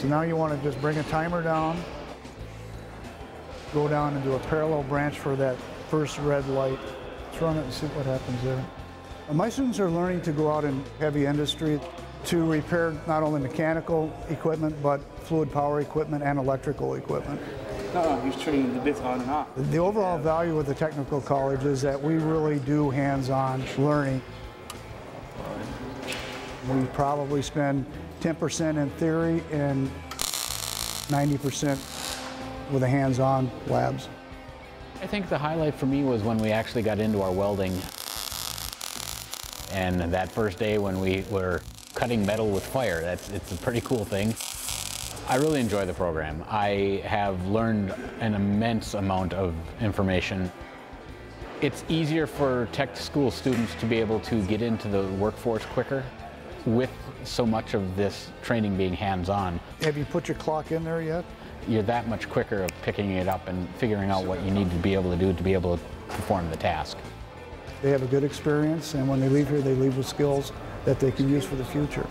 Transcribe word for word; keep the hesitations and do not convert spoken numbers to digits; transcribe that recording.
So now you want to just bring a timer down, go down and do a parallel branch for that first red light. Let's run it and see what happens there. My students are learning to go out in heavy industry to repair not only mechanical equipment, but fluid power equipment and electrical equipment. No, he's turning the bits on and off. The overall value of the technical college is that we really do hands-on learning. We probably spend ten percent in theory and ninety percent with the hands-on labs. I think the highlight for me was when we actually got into our welding. And that first day when we were cutting metal with fire, that's, it's a pretty cool thing. I really enjoy the program. I have learned an immense amount of information. It's easier for tech school students to be able to get into the workforce quicker with so much of this training being hands-on. Have you put your clock in there yet? You're that much quicker of picking it up and figuring out what you need to be able to do to be able to perform the task. They have a good experience, and when they leave here, they leave with skills that they can use for the future.